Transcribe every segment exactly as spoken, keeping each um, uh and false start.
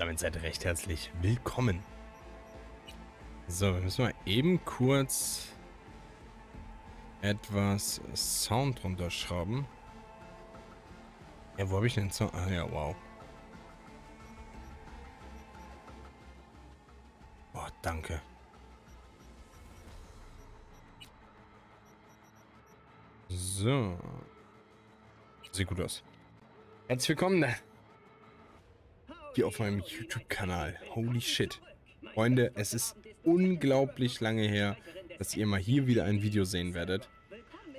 Damit seid ihr recht herzlich willkommen. So, wir müssen mal eben kurz etwas Sound runterschrauben. Ja, wo habe ich denn Sound? Ah ja, wow. Oh, danke. So. Sieht gut aus. Herzlich willkommen da. Hier auf meinem YouTube-Kanal. Holy shit. Freunde, es ist unglaublich lange her, dass ihr mal hier wieder ein Video sehen werdet.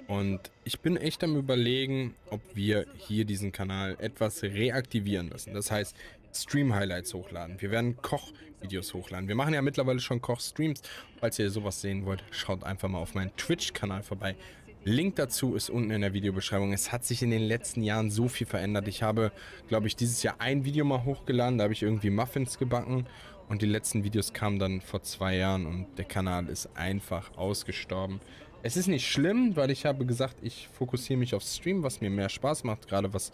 Und ich bin echt am Überlegen, ob wir hier diesen Kanal etwas reaktivieren lassen. Das heißt, Stream-Highlights hochladen. Wir werden Kochvideos hochladen. Wir machen ja mittlerweile schon Kochstreams. Falls ihr sowas sehen wollt, schaut einfach mal auf meinen Twitch-Kanal vorbei. Link dazu ist unten in der Videobeschreibung. Es hat sich in den letzten Jahren so viel verändert. Ich habe, glaube ich, dieses Jahr ein Video mal hochgeladen. Da habe ich irgendwie Muffins gebacken. Und die letzten Videos kamen dann vor zwei Jahren. Und der Kanal ist einfach ausgestorben. Es ist nicht schlimm, weil ich habe gesagt, ich fokussiere mich auf Stream, was mir mehr Spaß macht. Gerade was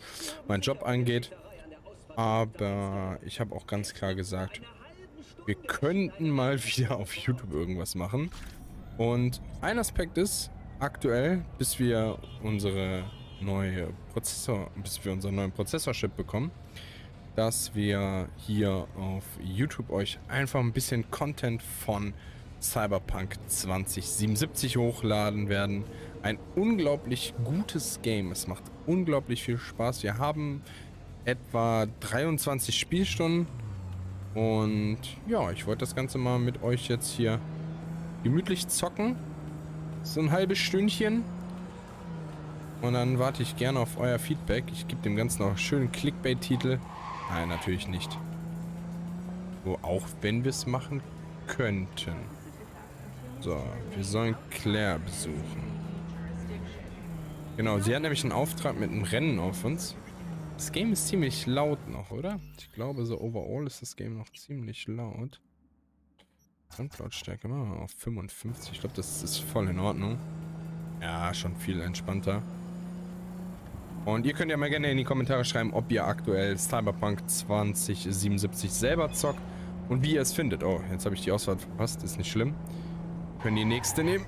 meinen Job angeht. Aber ich habe auch ganz klar gesagt, wir könnten mal wieder auf YouTube irgendwas machen. Und ein Aspekt ist, aktuell, bis wir unsere neue Prozessor, bis wir unseren neuen Prozessorchip bekommen, dass wir hier auf YouTube euch einfach ein bisschen Content von Cyberpunk zwanzig siebenundsiebzig hochladen werden. Ein unglaublich gutes Game. Es macht unglaublich viel Spaß. Wir haben etwa dreiundzwanzig Spielstunden und ja, ich wollte das Ganze mal mit euch jetzt hier gemütlich zocken. So ein halbes Stündchen. Und dann warte ich gerne auf euer Feedback. Ich gebe dem Ganzen auch einen schönen Clickbait-Titel. Nein, natürlich nicht. So, auch wenn wir es machen könnten. So, wir sollen Claire besuchen. Genau, sie hat nämlich einen Auftrag mit einem Rennen auf uns. Das Game ist ziemlich laut noch, oder? Ich glaube, so overall ist das Game noch ziemlich laut. Lautstärke machen wir auf fünfundfünfzig. Ich glaube, das ist voll in Ordnung. Ja, schon viel entspannter. Und ihr könnt ja mal gerne in die Kommentare schreiben, ob ihr aktuell Cyberpunk zwanzig siebenundsiebzig selber zockt und wie ihr es findet. Oh, jetzt habe ich die Auswahl verpasst. Ist nicht schlimm. Können die nächste nehmen.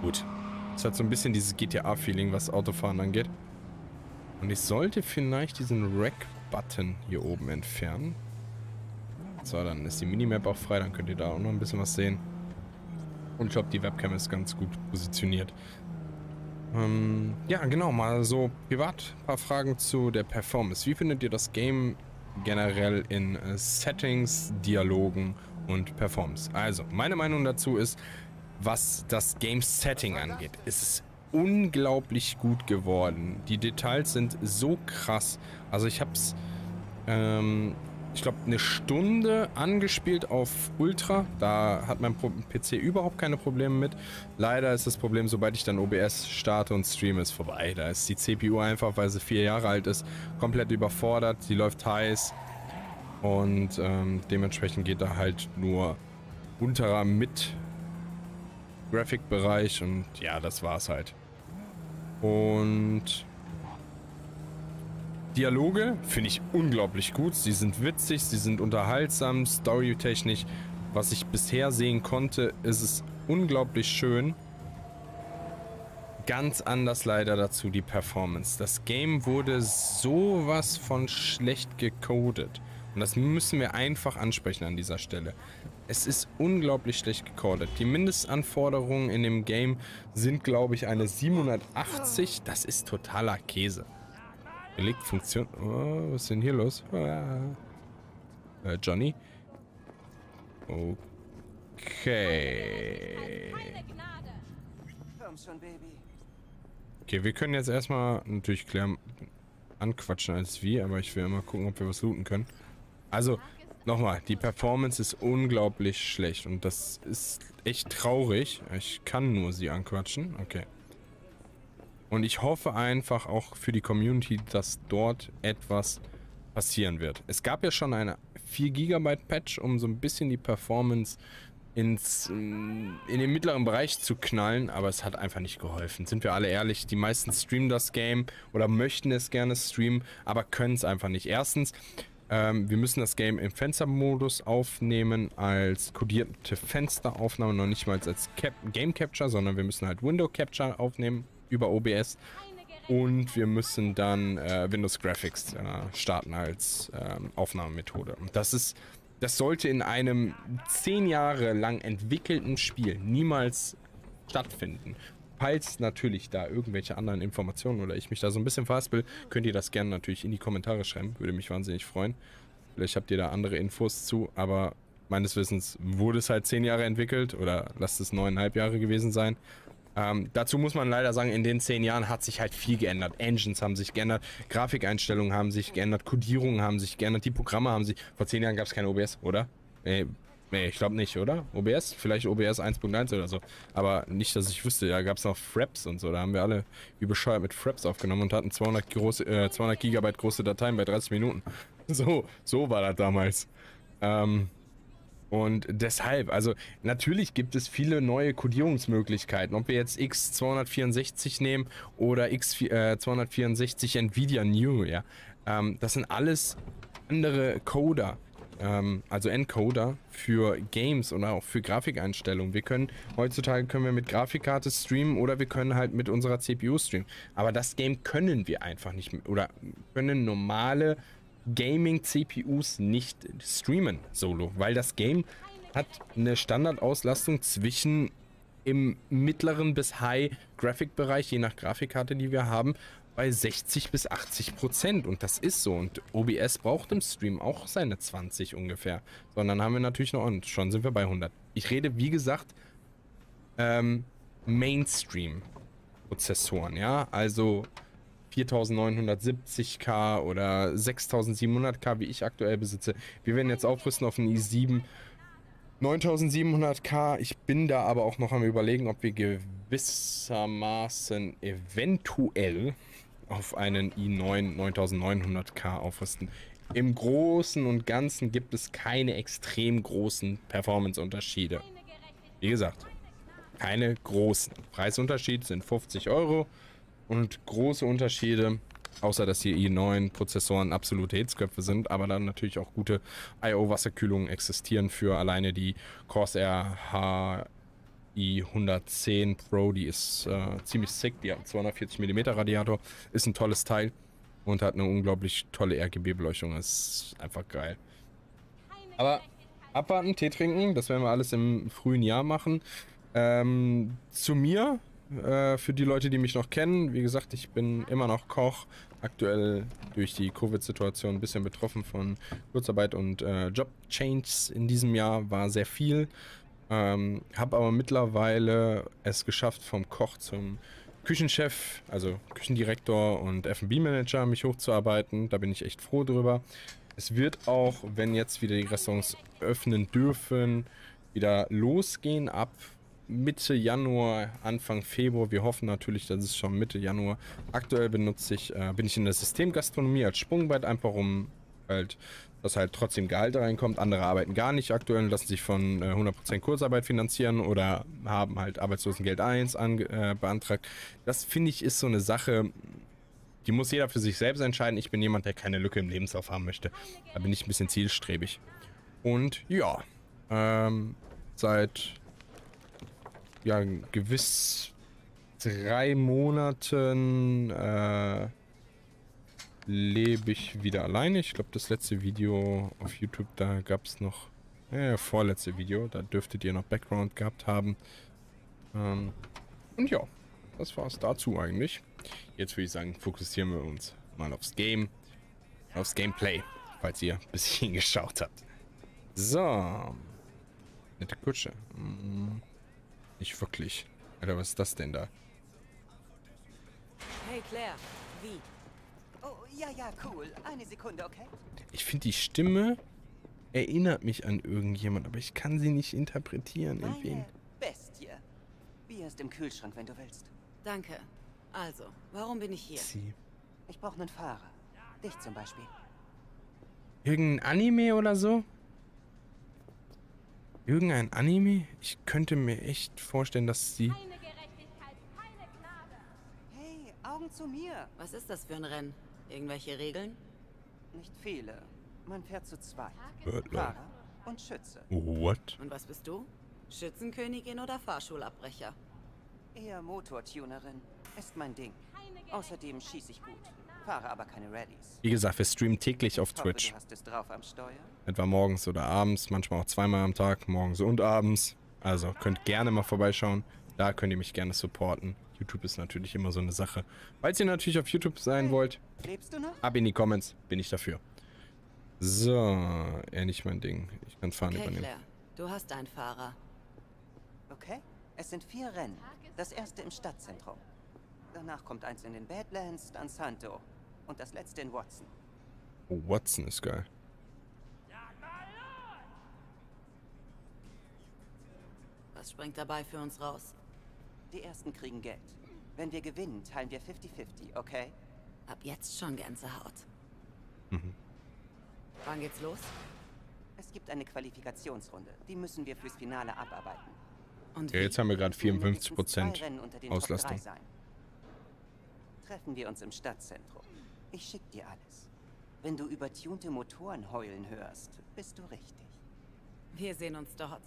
Gut. Das hat so ein bisschen dieses G T A-Feeling, was Autofahren angeht. Und ich sollte vielleicht diesen Rack-Button hier oben entfernen. So, dann ist die Minimap auch frei, dann könnt ihr da auch noch ein bisschen was sehen. Und ich glaube, die Webcam ist ganz gut positioniert. Ähm, ja, genau, mal so privat ein paar Fragen zu der Performance. Wie findet ihr das Game generell in äh, Settings, Dialogen und Performance? Also, meine Meinung dazu ist, was das Game-Setting angeht, ist es unglaublich gut geworden. Die Details sind so krass. Also, ich habe es... Ähm, ich glaube, eine Stunde angespielt auf Ultra. Da hat mein P C überhaupt keine Probleme mit. Leider ist das Problem, sobald ich dann O B S starte und streame, ist vorbei. Da ist die C P U einfach, weil sie vier Jahre alt ist, komplett überfordert. Die läuft heiß. Und ähm, dementsprechend geht da halt nur unterer mit Grafikbereich. Und ja, das war's halt. Und... Dialoge finde ich unglaublich gut. Sie sind witzig, sie sind unterhaltsam, storytechnisch. Was ich bisher sehen konnte, ist es unglaublich schön. Ganz anders leider dazu die Performance. Das Game wurde sowas von schlecht gecodet. Und das müssen wir einfach ansprechen an dieser Stelle. Es ist unglaublich schlecht gecodet. Die Mindestanforderungen in dem Game sind, glaube ich, eine siebenhundertachtzig. Das ist totaler Käse. Funktion. Oh, was ist denn hier los? Ah. Äh, Johnny. Okay. Okay, wir können jetzt erstmal natürlich klären, anquatschen als wir, aber ich will immer gucken, ob wir was looten können. Also, nochmal, die Performance ist unglaublich schlecht und das ist echt traurig. Ich kann nur sie anquatschen. Okay. Und ich hoffe einfach auch für die Community, dass dort etwas passieren wird. Es gab ja schon eine vier Gigabyte Patch, um so ein bisschen die Performance ins, in den mittleren Bereich zu knallen, aber es hat einfach nicht geholfen. Sind wir alle ehrlich, die meisten streamen das Game oder möchten es gerne streamen, aber können es einfach nicht. Erstens, ähm, wir müssen das Game im Fenstermodus aufnehmen, als kodierte Fensteraufnahme, noch nicht mal als Cap Game Capture, sondern wir müssen halt Window Capture aufnehmen über O B S und wir müssen dann äh, Windows Graphics äh, starten als äh, Aufnahmemethode. Und das ist... Das sollte in einem zehn Jahre lang entwickelten Spiel niemals stattfinden. Falls natürlich da irgendwelche anderen Informationen oder ich mich da so ein bisschen verhaspel, könnt ihr das gerne natürlich in die Kommentare schreiben. Würde mich wahnsinnig freuen. Vielleicht habt ihr da andere Infos zu, aber meines Wissens wurde es halt zehn Jahre entwickelt oder lasst es neuneinhalb Jahre gewesen sein. Ähm, dazu muss man leider sagen, in den zehn Jahren hat sich halt viel geändert. Engines haben sich geändert, Grafikeinstellungen haben sich geändert, Codierungen haben sich geändert, die Programme haben sich... Vor zehn Jahren gab es kein O B S, oder? Nee, nee, ich glaube nicht, oder? O B S? Vielleicht O B S eins Punkt eins oder so. Aber nicht, dass ich wüsste. Da gab es noch Fraps und so. Da haben wir alle wie bescheuert mit Fraps aufgenommen und hatten zweihundert, große, äh, zweihundert Gigabyte große Dateien bei dreißig Minuten. So, so war das damals. Ähm... Und deshalb, also natürlich gibt es viele neue Codierungsmöglichkeiten. Ob wir jetzt x zweihundertvierundsechzig nehmen oder x zweihundertvierundsechzig Nvidia New, ja. Ähm, das sind alles andere Coder, ähm, also Encoder für Games oder auch für Grafikeinstellungen. Wir können, heutzutage können wir mit Grafikkarte streamen oder wir können halt mit unserer C P U streamen. Aber das Game können wir einfach nicht, oder können normale Gaming-C P Us nicht streamen solo, weil das Game hat eine Standardauslastung zwischen im mittleren bis High-Graphic-Bereich, je nach Grafikkarte, die wir haben, bei sechzig bis achtzig Prozent und das ist so und O B S braucht im Stream auch seine zwanzig ungefähr, sondern haben wir natürlich noch und schon sind wir bei hundert. Ich rede, wie gesagt, ähm, Mainstream-Prozessoren, ja, also viertausendneunhundertsiebzig K oder sechstausendsiebenhundert K, wie ich aktuell besitze. Wir werden jetzt aufrüsten auf einen i sieben neuntausendsiebenhundert K. Ich bin da aber auch noch am Überlegen, ob wir gewissermaßen eventuell auf einen i neun neuntausendneunhundert K aufrüsten. Im Großen und Ganzen gibt es keine extrem großen Performance-Unterschiede. Wie gesagt, keine großen. Preisunterschied sind fünfzig Euro. Und große Unterschiede, außer dass hier i neun-Prozessoren absolute Hitzköpfe sind, aber dann natürlich auch gute I O-Wasserkühlungen existieren für alleine die Corsair H I hundertzehn Pro, die ist äh, ziemlich sick, die hat einen zweihundertvierzig Millimeter Radiator, ist ein tolles Teil und hat eine unglaublich tolle R G B-Beleuchtung, ist einfach geil. Aber abwarten, Tee trinken, das werden wir alles im frühen Jahr machen. Ähm, zu mir... Für die Leute, die mich noch kennen, wie gesagt, ich bin immer noch Koch, aktuell durch die Covid-Situation ein bisschen betroffen von Kurzarbeit und äh, Job-Changes in diesem Jahr, war sehr viel, ähm, habe aber mittlerweile es geschafft, vom Koch zum Küchenchef, also Küchendirektor und F und B Manager mich hochzuarbeiten, da bin ich echt froh drüber. Es wird auch, wenn jetzt wieder die Restaurants öffnen dürfen, wieder losgehen ab Mitte Januar, Anfang Februar. Wir hoffen natürlich, dass es schon Mitte Januar. Aktuell benutze ich, äh, bin ich in der Systemgastronomie als Sprungbrett, einfach um halt, dass halt trotzdem Gehalt reinkommt. Andere arbeiten gar nicht aktuell, lassen sich von äh, hundert Prozent Kurzarbeit finanzieren oder haben halt Arbeitslosengeld eins an, äh, beantragt. Das finde ich ist so eine Sache, die muss jeder für sich selbst entscheiden. Ich bin jemand, der keine Lücke im Lebenslauf haben möchte. Da bin ich ein bisschen zielstrebig. Und ja, ähm, seit... ja, gewiss drei Monaten äh, lebe ich wieder alleine. Ich glaube, das letzte Video auf YouTube, da gab es noch, äh, vorletzte Video, da dürftet ihr noch Background gehabt haben. Ähm, und ja, das war es dazu eigentlich. Jetzt würde ich sagen, fokussieren wir uns mal aufs Game, aufs Gameplay, falls ihr ein bisschen geschaut habt. So, nette Kutsche. Mm. Nicht wirklich. Alter, was ist das denn da? Hey Claire, wie? Oh, ja, ja, cool. Eine Sekunde, okay? Ich finde, die Stimme erinnert mich an irgendjemand, aber ich kann sie nicht interpretieren. Meine in wen. Bestie. Bier ist im Kühlschrank, wenn du willst. Danke. Also, warum bin ich hier? Sie. Ich brauche einen Fahrer. Dich zum Beispiel. Irgendein Anime oder so? Irgendein Anime? Ich könnte mir echt vorstellen, dass sie... Keine Gerechtigkeit, keine Gnade. Hey, Augen zu mir! Was ist das für ein Rennen? Irgendwelche Regeln? Nicht viele. Man fährt zu zweit. Fahrer und Schütze. What? Und was bist du? Schützenkönigin oder Fahrschulabbrecher? Eher Motortunerin. Ist mein Ding. Außerdem schieße ich gut. Fahre aber keine Rallyes. Wie gesagt, wir streamen täglich auf Twitch. Hoffe, du hast es drauf am Steuer. Etwa morgens oder abends, manchmal auch zweimal am Tag, morgens und abends. Also könnt gerne mal vorbeischauen. Da könnt ihr mich gerne supporten. YouTube ist natürlich immer so eine Sache. Falls ihr natürlich auf YouTube sein wollt, ab in die Comments, bin ich dafür. So, eher nicht mein Ding. Ich kann Fahren okay, übernehmen. Claire, du hast einen Fahrer. Okay, es sind vier Rennen. Das erste im Stadtzentrum. Danach kommt eins in den Badlands, dann Santo. Und das letzte in Watson. Oh, Watson ist geil. Was springt dabei für uns raus? Die ersten kriegen Geld. Wenn wir gewinnen, teilen wir fifty fifty, okay? Ab jetzt schon Gänsehaut. Mhm. Wann geht's los? Es gibt eine Qualifikationsrunde. Die müssen wir fürs Finale abarbeiten. Und ja, jetzt haben wir gerade vierundfünfzig Prozent Auslastung. Treffen wir uns im Stadtzentrum. Ich schick dir alles. Wenn du übertunte Motoren heulen hörst, bist du richtig. Wir sehen uns dort.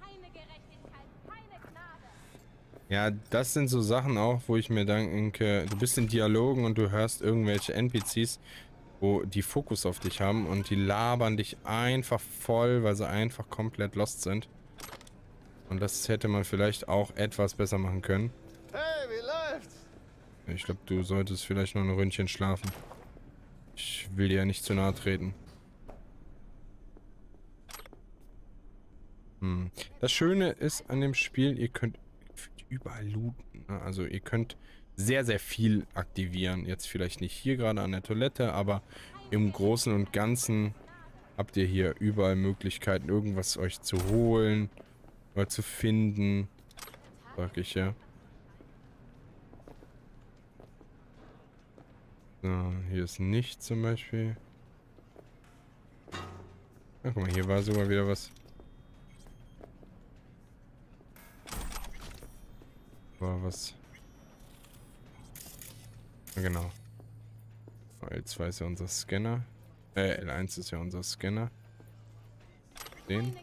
Keine Gerechtigkeit, keine Gnade. Ja, das sind so Sachen auch, wo ich mir denke, du bist in Dialogen und du hörst irgendwelche N P Cs, wo die Fokus auf dich haben und die labern dich einfach voll, weil sie einfach komplett lost sind. Und das hätte man vielleicht auch etwas besser machen können. Hey, wie läuft's? Ich glaube, du solltest vielleicht noch ein Ründchen schlafen. Ich will dir ja nicht zu nahe treten. Hm. Das Schöne ist an dem Spiel, ihr könnt überall looten. Also ihr könnt sehr, sehr viel aktivieren. Jetzt vielleicht nicht hier gerade an der Toilette, aber im Großen und Ganzen habt ihr hier überall Möglichkeiten, irgendwas euch zu holen oder zu finden. Sag ich ja. So, hier ist nichts zum Beispiel. Ach, guck mal, hier war sogar wieder was. War was. Ja, genau. L zwei ist ja unser Scanner. Äh, L eins ist ja unser Scanner. Den.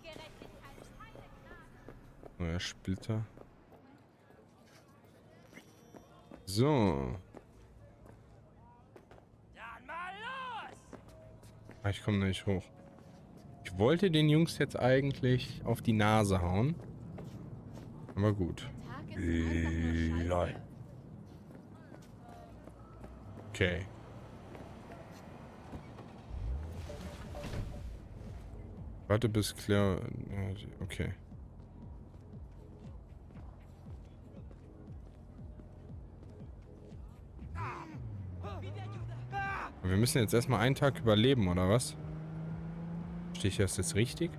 Neuer Splitter. So. Ich komme nicht hoch. Ich wollte den Jungs jetzt eigentlich auf die Nase hauen. Aber gut. Okay. Warte bis Claire... Okay. Wir müssen jetzt erstmal einen Tag überleben, oder was? Verstehe ich das jetzt richtig?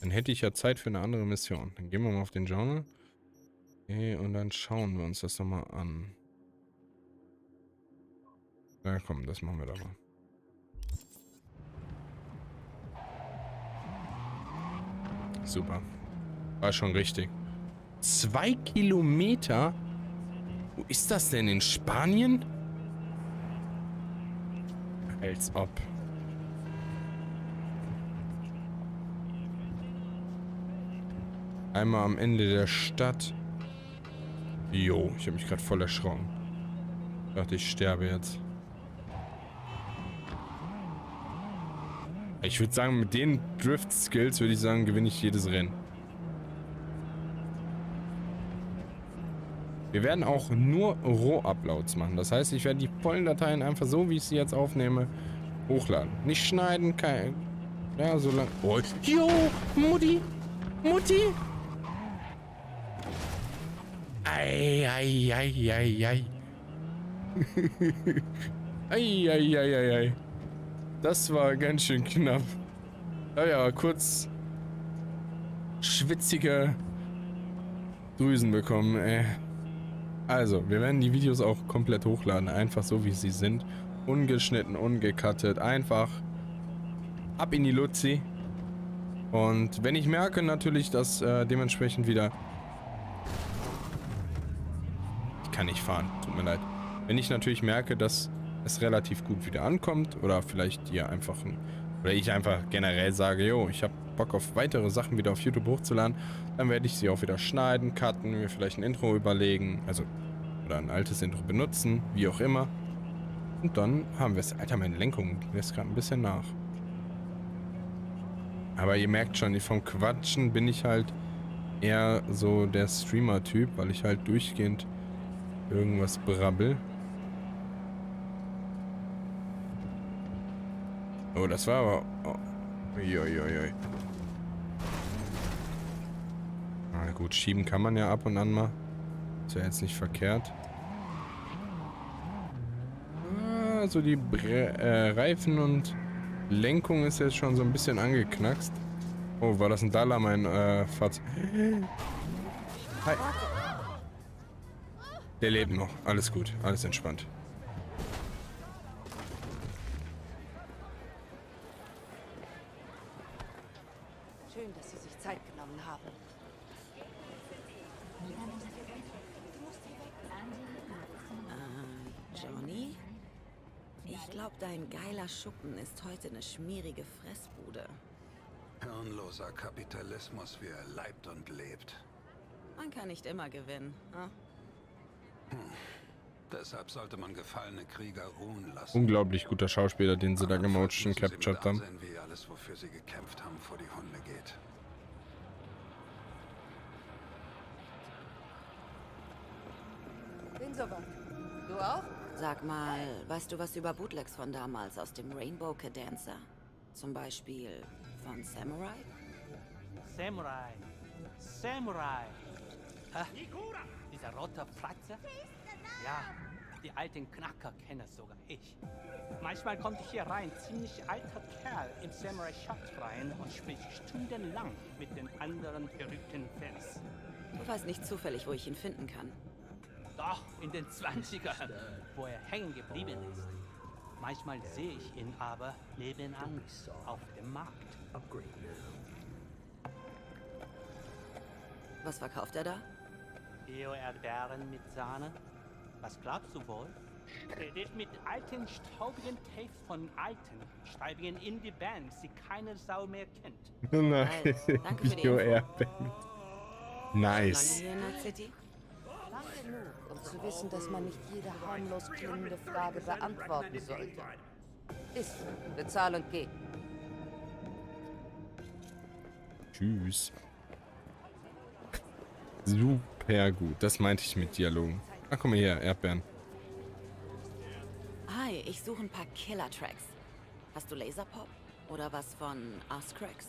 Dann hätte ich ja Zeit für eine andere Mission. Dann gehen wir mal auf den Journal. Okay, und dann schauen wir uns das nochmal an. Na komm, das machen wir doch mal. Super. War schon richtig. Zwei Kilometer? Wo ist das denn? In Spanien? Als ob. Einmal am Ende der Stadt. Jo, ich habe mich gerade voll erschrocken. Ich dachte, ich sterbe jetzt. Ich würde sagen, mit den Drift-Skills würde ich sagen, gewinne ich jedes Rennen. Wir werden auch nur Roh-Uploads machen. Das heißt, ich werde die vollen Dateien einfach so, wie ich sie jetzt aufnehme, hochladen. Nicht schneiden, kein... Ja, so lang... Oh, yo, Mutti! Mutti! Ei, ei, ei, ei, ei. Ei, ei, ei, ei, ei. Das war ganz schön knapp. Ja, ja, kurz... schwitzige... Drüsen bekommen, ey. Also, wir werden die Videos auch komplett hochladen, einfach so wie sie sind. Ungeschnitten, ungecuttet, einfach ab in die Luzi. Und wenn ich merke natürlich, dass äh, dementsprechend wieder... Ich kann nicht fahren, tut mir leid. Wenn ich natürlich merke, dass es relativ gut wieder ankommt oder vielleicht ihr einfach... Ein, oder ich einfach generell sage, jo, ich habe Bock auf weitere Sachen wieder auf YouTube hochzuladen, dann werde ich sie auch wieder schneiden, cutten, mir vielleicht ein Intro überlegen, also... Oder ein altes Intro benutzen, wie auch immer. Und dann haben wir es. Alter, meine Lenkung lässt gerade ein bisschen nach. Aber ihr merkt schon, vom Quatschen bin ich halt eher so der Streamer-Typ, weil ich halt durchgehend irgendwas brabbel. Oh, das war aber... Oh. Uiuiui. Na gut, schieben kann man ja ab und an mal. Ist ja jetzt nicht verkehrt. Ah, so die Bre äh, Reifen und Lenkung ist jetzt schon so ein bisschen angeknackst. Oh, war das ein Dalla, mein äh, Fahrzeug? Hi. Der lebt noch. Alles gut. Alles entspannt. Schön, dass Sie sich Zeit genommen haben. Johnny? Ich glaube, dein geiler Schuppen ist heute eine schmierige Fressbude. Hirnloser Kapitalismus, wie er leibt und lebt. Man kann nicht immer gewinnen, hm? Hm. Deshalb sollte man gefallene Krieger ruhen lassen. Unglaublich guter Schauspieler, den sie da gemoacht und captured haben. Ansehen, wie alles, wofür sie gekämpft haben, vor die Hunde geht. Bin soweit. Du auch? Sag mal, weißt du was über Bootlegs von damals aus dem Rainbow Cadenza? Zum Beispiel von Samurai? Samurai! Samurai! Ha? Dieser rote Fratze? Ja, die alten Knacker kenne sogar ich. Manchmal kommt ich hier rein, ziemlich alter Kerl, im Samurai-Shop rein und spricht stundenlang mit den anderen verrückten Fans. Du weißt nicht zufällig, wo ich ihn finden kann. Doch, in den zwanzigern, wo er hängen geblieben ist. Manchmal sehe ich ihn aber nebenan auf dem Markt. Was verkauft er da? Bio-Erdbeeren mit Sahne. Was glaubst du wohl? Er redet mit alten, staubigen Tape von alten, schreibigen Indie-Bands, die keine Sau mehr kennt. Nein, danke für die Bio-Erdbeeren. Nice. Lang genug, um zu wissen, dass man nicht jede harmlos klingende Frage beantworten sollte. Ist, bezahl und geh. Tschüss. Super gut, das meinte ich mit Dialogen. Ach, komm mal her, Erdbeeren. Hi, ich suche ein paar Killer-Tracks. Hast du Laserpop? Oder was von Ass-Cracks?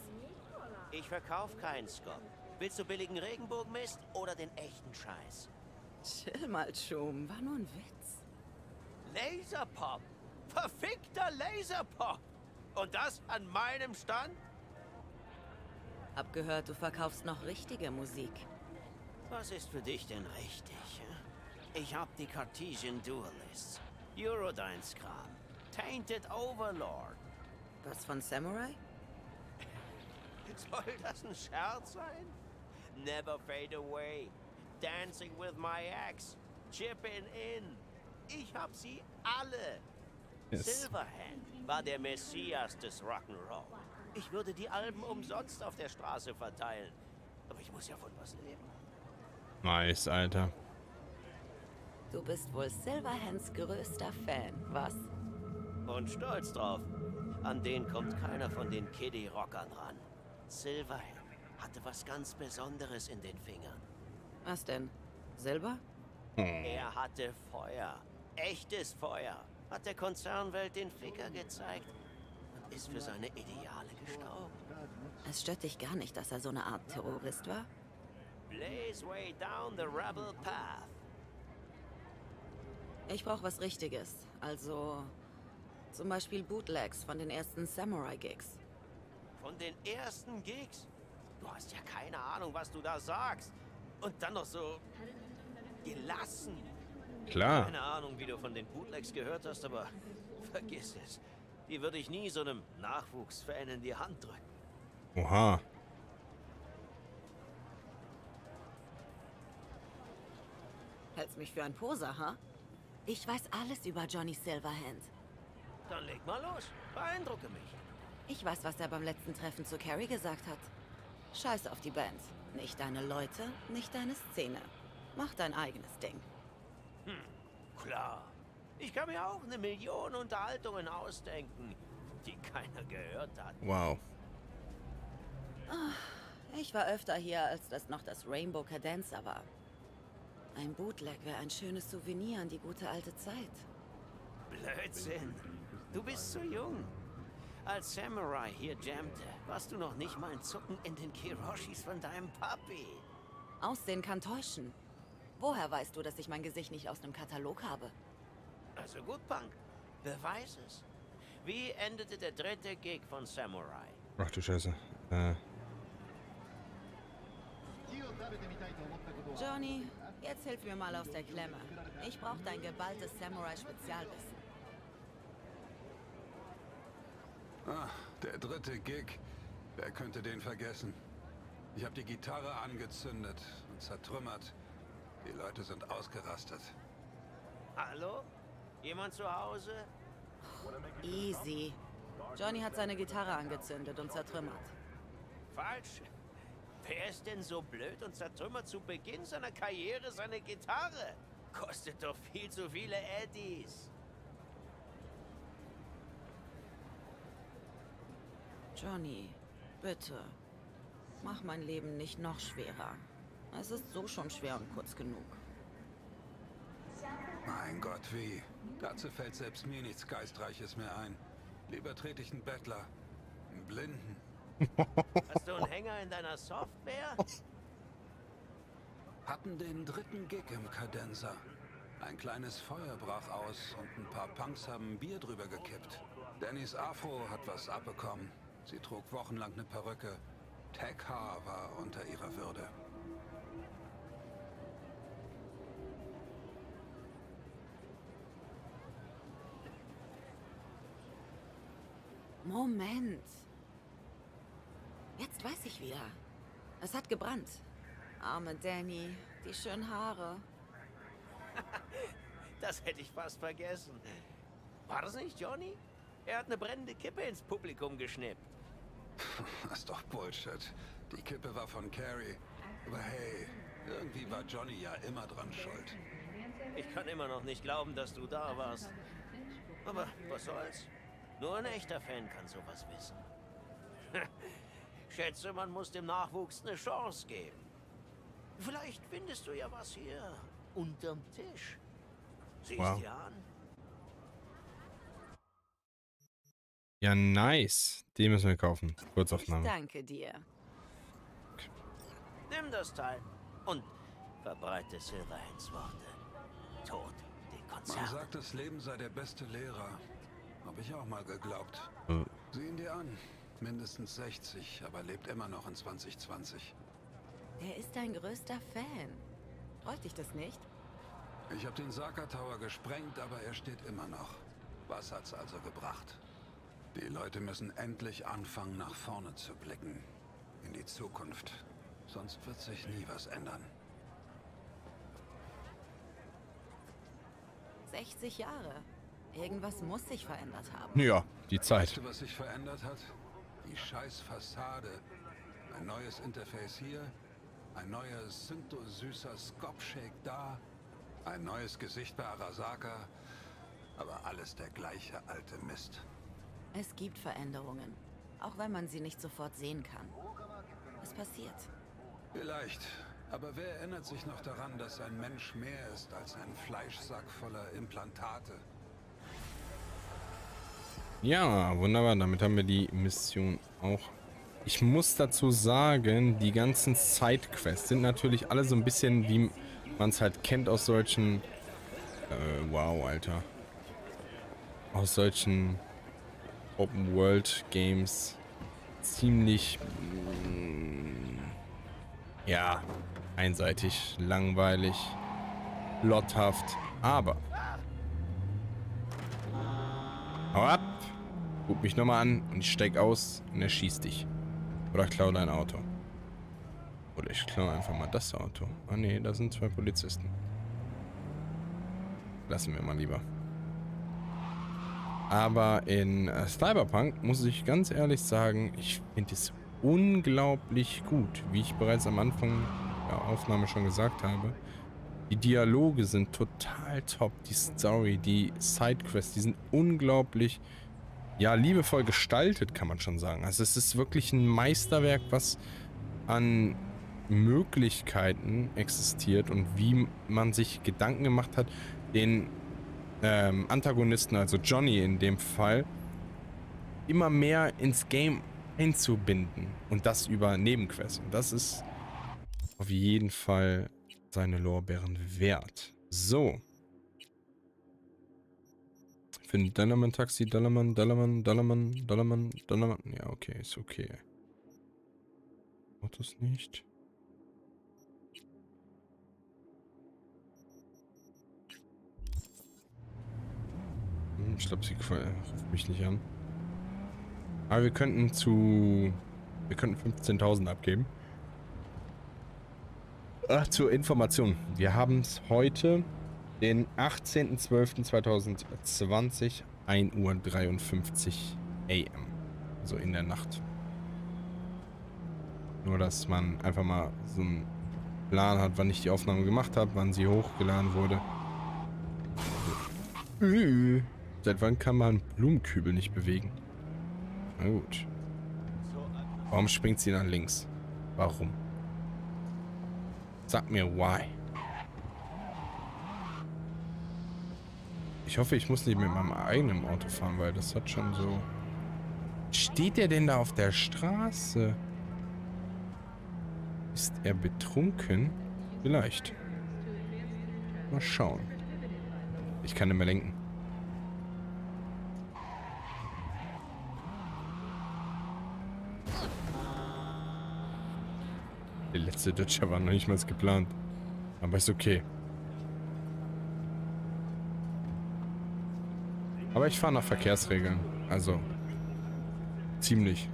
Ich verkaufe keinen Scott. Willst du billigen Regenbogenmist oder den echten Scheiß? Chill mal, Schum. War nur ein Witz. Laserpop. Verfickter Laserpop. Und das an meinem Stand? Hab gehört, du verkaufst noch richtige Musik. Was ist für dich denn richtig? Ich hab die Cartesian Dualists. Eurodynes Kram. Tainted Overlord. Was von Samurai? Soll das ein Scherz sein? Never fade away. Dancing with my ex. Chipping in. Ich hab sie alle. Yes. Silverhand war der Messias des Rock'n'Roll. Ich würde die Alben umsonst auf der Straße verteilen. Aber ich muss ja von was leben. Nice, Alter. Du bist wohl Silverhands größter Fan, was? Und stolz drauf. An den kommt keiner von den Kiddie-Rockern ran. Silverhand hatte was ganz Besonderes in den Fingern. Was denn? Silber? Er hatte Feuer. Echtes Feuer. Hat der Konzernwelt den Ficker gezeigt. Und ist für seine Ideale gestorben. Es stört dich gar nicht, dass er so eine Art Terrorist war? Blaze way down the rebel path. Ich brauche was Richtiges. Also... Zum Beispiel Bootlegs von den ersten Samurai-Gigs. Von den ersten Gigs? Du hast ja keine Ahnung, was du da sagst. Und dann noch so gelassen. Klar. Keine Ahnung, wie du von den Bootlegs gehört hast, aber vergiss es. Die würde ich nie so einem Nachwuchsfan in die Hand drücken. Oha. Hältst mich für einen Poser, ha? Huh? Ich weiß alles über Johnny Silverhand. Dann leg mal los. Beeindrucke mich. Ich weiß, was er beim letzten Treffen zu Carrie gesagt hat. Scheiß auf die Band. Nicht deine Leute, nicht deine Szene. Mach dein eigenes Ding. Hm, klar. Ich kann mir auch eine Million Unterhaltungen ausdenken, die keiner gehört hat. Wow. Oh, ich war öfter hier, als das noch das Rainbow Cadenza war. Ein Bootleg wäre ein schönes Souvenir an die gute alte Zeit. Blödsinn. Du bist zu jung. Als Samurai hier jammte, warst du noch nicht mal ein Zucken in den Kiroshis von deinem Papi. Aussehen kann täuschen. Woher weißt du, dass ich mein Gesicht nicht aus einem Katalog habe? Also gut, Punk. Beweis es. Wie endete der dritte Gig von Samurai? Ach du Scheiße. Äh. Johnny, jetzt hilf mir mal aus der Klemme. Ich brauche dein geballtes Samurai-Spezialwissen. Ach, der dritte Gig. Wer könnte den vergessen? Ich habe die Gitarre angezündet und zertrümmert. Die Leute sind ausgerastet. Hallo? Jemand zu Hause? Easy. Johnny hat seine Gitarre angezündet und zertrümmert. Falsch. Wer ist denn so blöd und zertrümmert zu Beginn seiner Karriere seine Gitarre? Kostet doch viel zu viele Eddies. Johnny, bitte. Mach mein Leben nicht noch schwerer. Es ist so schon schwer und kurz genug. Mein Gott, wie? Dazu fällt selbst mir nichts Geistreiches mehr ein. Lieber trete ich einen Bettler, einen Blinden. Hast du einen Hänger in deiner Software? Hatten den dritten Gig im Cadenza. Ein kleines Feuer brach aus und ein paar Punks haben ein Bier drüber gekippt. Dannys Afro hat was abbekommen. Sie trug wochenlang eine Perücke. Tech-Haar war unter ihrer Würde. Moment. Jetzt weiß ich wieder. Es hat gebrannt. Arme Danny, die schönen Haare. Das hätte ich fast vergessen. War das nicht Johnny? Er hat eine brennende Kippe ins Publikum geschnippt. Das ist doch Bullshit. Die Kippe war von Carrie. Aber hey, irgendwie war Johnny ja immer dran schuld. Ich kann immer noch nicht glauben, dass du da warst. Aber was soll's? Nur ein echter Fan kann sowas wissen. Schätze, man muss dem Nachwuchs eine Chance geben. Vielleicht findest du ja was hier unterm Tisch. Siehst wow. dir an. Ja, nice. Die müssen wir kaufen. Kurzaufnahme. Ich danke dir. Okay. Nimm das Teil und verbreite Silverhands Worte. Tod, die Konzerte. Man sagt, das Leben sei der beste Lehrer. Hab ich auch mal geglaubt. Hm. Sieh ihn dir an. Mindestens sechzig, aber lebt immer noch in zwanzig zwanzig. Er ist dein größter Fan. Freut dich das nicht? Ich habe den Saka Tower gesprengt, aber er steht immer noch. Was hat's also gebracht? Die Leute müssen endlich anfangen, nach vorne zu blicken. In die Zukunft. Sonst wird sich nie was ändern. sechzig Jahre. Irgendwas muss sich verändert haben. Ja, die Zeit. Weißt du, was sich verändert hat? Die scheiß Fassade. Ein neues Interface hier. Ein neuer Syntho-süßer Scop-Shake da. Ein neues Gesicht bei Arasaka. Aber alles der gleiche alte Mist. Es gibt Veränderungen, auch wenn man sie nicht sofort sehen kann. Es passiert. Vielleicht, aber wer erinnert sich noch daran, dass ein Mensch mehr ist als ein Fleischsack voller Implantate? Ja, wunderbar, damit haben wir die Mission auch. Ich muss dazu sagen, die ganzen Sidequests sind natürlich alle so ein bisschen, wie man es halt kennt aus solchen... Äh, wow, Alter. Aus solchen... Open World Games ziemlich mm, ja einseitig, langweilig, lotthaft, aber hau ab, guck mich nochmal an und ich steig aus und er schießt dich oder ich klaue dein Auto oder ich klaue einfach mal das Auto. Ah ne, da sind zwei Polizisten. lassen wir mal lieber. Aber in Cyberpunk muss ich ganz ehrlich sagen, ich finde es unglaublich gut, wie ich bereits am Anfang der Aufnahme schon gesagt habe. Die Dialoge sind total top, die Story, die Sidequests, die sind unglaublich, ja, liebevoll gestaltet, kann man schon sagen. Also es ist wirklich ein Meisterwerk, was an Möglichkeiten existiert und wie man sich Gedanken gemacht hat, den ähm, Antagonisten, also Johnny in dem Fall, immer mehr ins Game einzubinden und das über Nebenquests. Und das ist auf jeden Fall seine Lorbeeren wert. So. Finde Dallermann Taxi, Dallermann, Dallermann, Dallermann, Dallermann, Dallermann. Ja, okay, ist okay. Autos nicht. Hm, ich glaube, sie ruft mich nicht an. Aber wir könnten zu... Wir könnten fünfzehntausend abgeben. Ach, zur Information. Wir haben es heute, den achtzehnten zwölften zweitausendzwanzig, ein Uhr dreiundfünfzig a m Also in der Nacht. Nur, dass man einfach mal so einen Plan hat, wann ich die Aufnahme gemacht habe, wann sie hochgeladen wurde. Üh. Seit wann kann man einen Blumenkübel nicht bewegen? Na gut. Warum springt sie nach links? Warum? Sag mir, why. Ich hoffe, ich muss nicht mit meinem eigenen Auto fahren, weil das hat schon so... Steht der denn da auf der Straße? Ist er betrunken? Vielleicht. Mal schauen. Ich kann nicht mehr lenken. Der letzte Dodger war noch nicht mal geplant. Aber ist okay. Aber ich fahre nach Verkehrsregeln. Also. Ziemlich.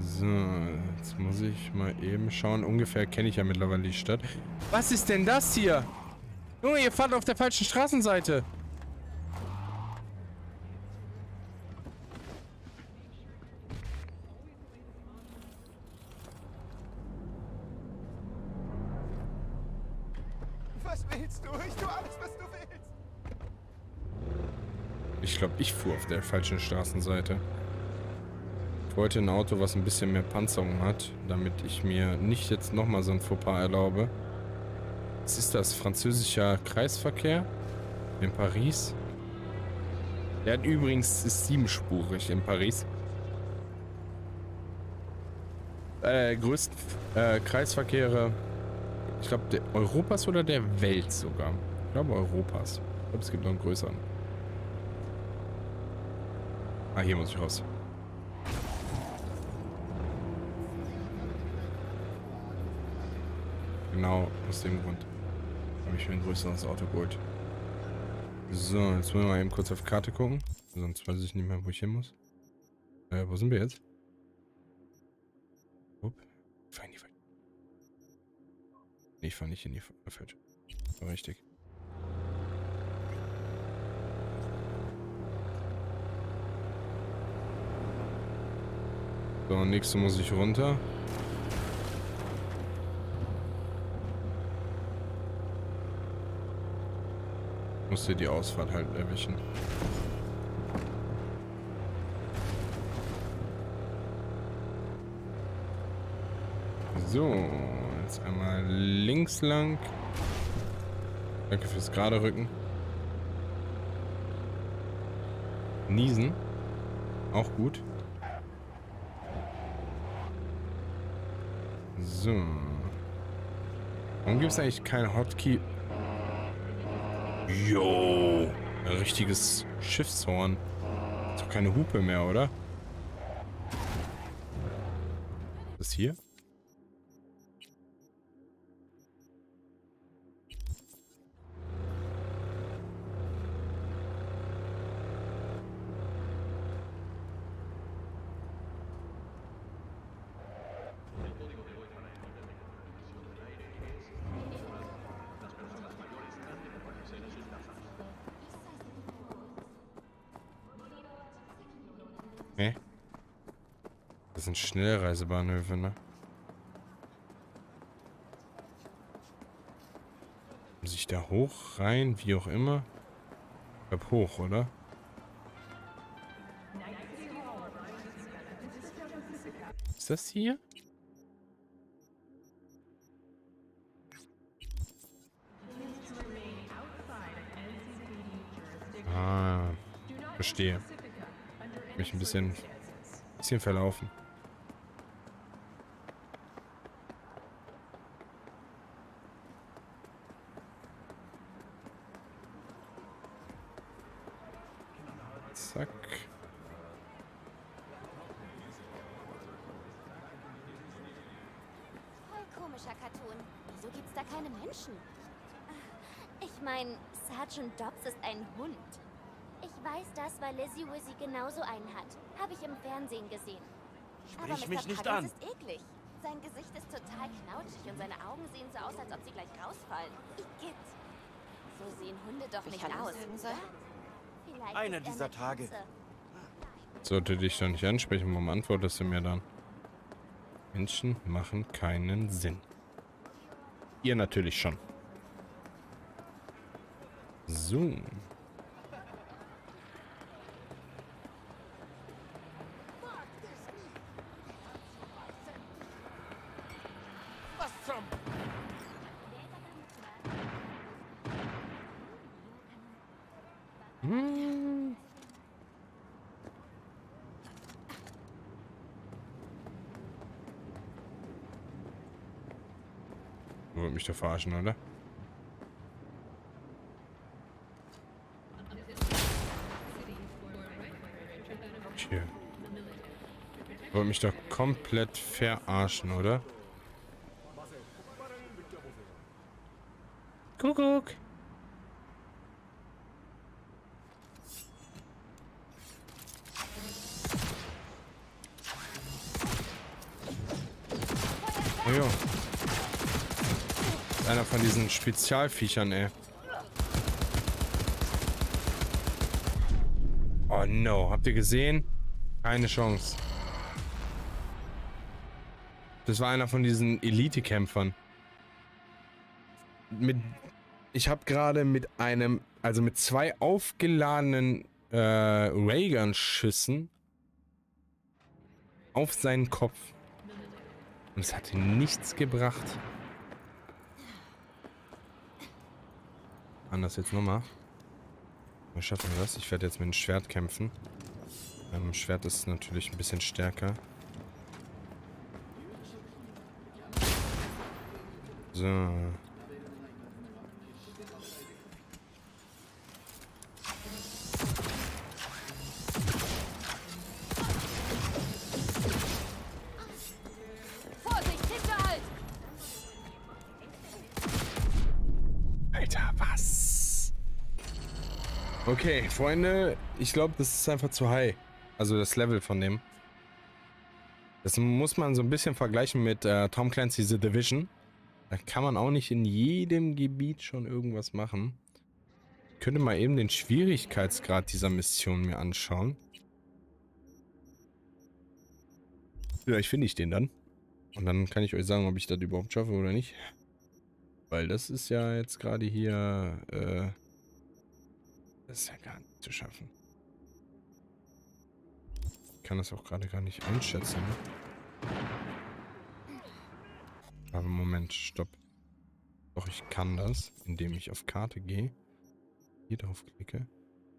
So. Jetzt muss ich mal eben schauen. Ungefähr kenne ich ja mittlerweile die Stadt. Was ist denn das hier? Junge, ihr fahrt auf der falschen Straßenseite. Ich glaube, ich fuhr auf der falschen Straßenseite. Ich wollte ein Auto, was ein bisschen mehr Panzerung hat, damit ich mir nicht jetzt nochmal so ein Fauxpas erlaube. Was ist das? Französischer Kreisverkehr in Paris? Der hat übrigens, ist siebenspurig in Paris. Äh, größten äh, Kreisverkehre, ich glaube, der Europas oder der Welt sogar. Ich glaube, Europas. Ich glaube, es gibt noch einen größeren. Ah, hier muss ich raus. Genau, aus dem Grund habe ich mir ein größeres Auto geholt. So, jetzt wollen wir mal eben kurz auf Karte gucken. Sonst weiß ich nicht mehr, wo ich hin muss. Äh, wo sind wir jetzt? Upp. Fein, die Fein. Nee, ich fahre nicht in die Fein. War richtig. So, nächste muss ich runter. Muss hier die Ausfahrt halt erwischen. So, jetzt einmal links lang. Danke fürs gerade Rücken. Niesen. Auch gut. So. Warum gibt es eigentlich kein Hotkey? Jo. Ein richtiges Schiffshorn. Ist doch keine Hupe mehr, oder? Ist das hier? Nee. Das sind Schnellreisebahnhöfe, ne? Muss ich da hoch, rein, wie auch immer? Ich glaube hoch, oder? Ist das hier? Ah, verstehe. Mich ein bisschen, bisschen verlaufen. Zack. Voll komischer Cartoon. Wieso gibt's da keine Menschen? Ich meine, Sergeant Dobbs ist ein Hund. Ich weiß das, weil Lizzie Wizzy genauso einen hat. Habe ich im Fernsehen gesehen. Sprich aber mich nicht an. Ist eklig. Sein Gesicht ist total knautschig und seine Augen sehen so aus, als ob sie gleich rausfallen. Igitt. So sehen Hunde doch ich nicht aus. Einer dieser Tage. Sollte dich doch nicht ansprechen, warum antwortest du mir dann? Menschen machen keinen Sinn. Ihr natürlich schon. So. Mich doch verarschen, oder? Hier. Wollt mich doch komplett verarschen, oder? Kuckuck! Oh ja. Einer von diesen Spezialviechern, ey. Oh no, habt ihr gesehen? Keine Chance. Das war einer von diesen Elite-Kämpfern. Mit, ich habe gerade mit einem, also mit zwei aufgeladenen äh, Raygun-Schüssen auf seinen Kopf. Und es hat ihm nichts gebracht. Anders jetzt nochmal. Wir schaffen das. Ich werde jetzt mit dem Schwert kämpfen. Ähm, Schwert ist natürlich ein bisschen stärker. So. Okay, Freunde, ich glaube, das ist einfach zu high. Also das Level von dem. Das muss man so ein bisschen vergleichen mit äh, Tom Clancy's The Division. Da kann man auch nicht in jedem Gebiet schon irgendwas machen. Ich könnte mal eben den Schwierigkeitsgrad dieser Mission mir anschauen. Vielleicht finde ich den dann. Und dann kann ich euch sagen, ob ich das überhaupt schaffe oder nicht. Weil das ist ja jetzt gerade hier... Äh, das ist ja gar nicht zu schaffen. Ich kann das auch gerade gar nicht einschätzen. Ne? Aber Moment, stopp. Doch, ich kann das, indem ich auf Karte gehe. Hier drauf klicke.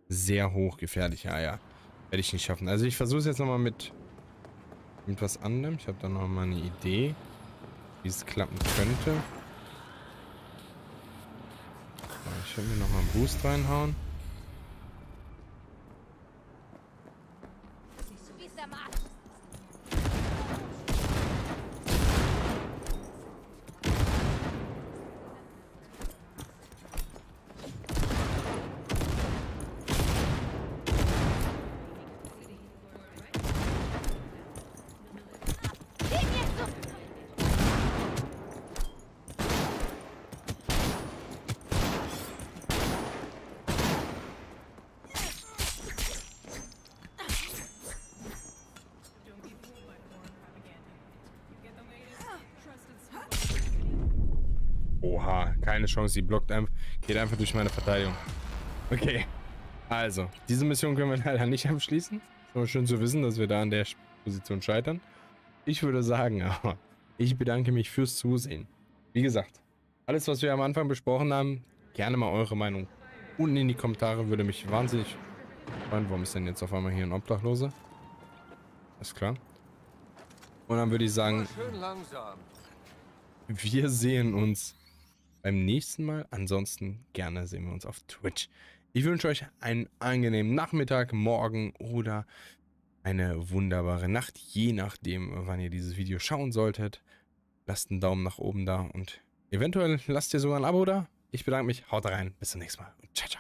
Sehr hochgefährlich, ja, ja. Werde ich nicht schaffen. Also ich versuche es jetzt nochmal mit, mit was anderem. Ich habe da nochmal eine Idee, wie es klappen könnte. Ich werde mir nochmal einen Boost reinhauen. Oha, keine Chance, die blockt einfach, geht einfach durch meine Verteidigung. Okay, also, diese Mission können wir leider nicht abschließen. Ist aber schön zu wissen, dass wir da an der Position scheitern. Ich würde sagen, aber ich bedanke mich fürs Zusehen. Wie gesagt, alles, was wir am Anfang besprochen haben, gerne mal eure Meinung unten in die Kommentare, würde mich wahnsinnig freuen. Warum ist denn jetzt auf einmal hier ein Obdachloser? Alles klar. Und dann würde ich sagen, wir sehen uns beim nächsten Mal. Ansonsten gerne sehen wir uns auf Twitch. Ich wünsche euch einen angenehmen Nachmittag, Morgen oder eine wunderbare Nacht. Je nachdem, wann ihr dieses Video schauen solltet. Lasst einen Daumen nach oben da und eventuell lasst ihr sogar ein Abo da. Ich bedanke mich. Haut rein. Bis zum nächsten Mal. Und ciao, ciao.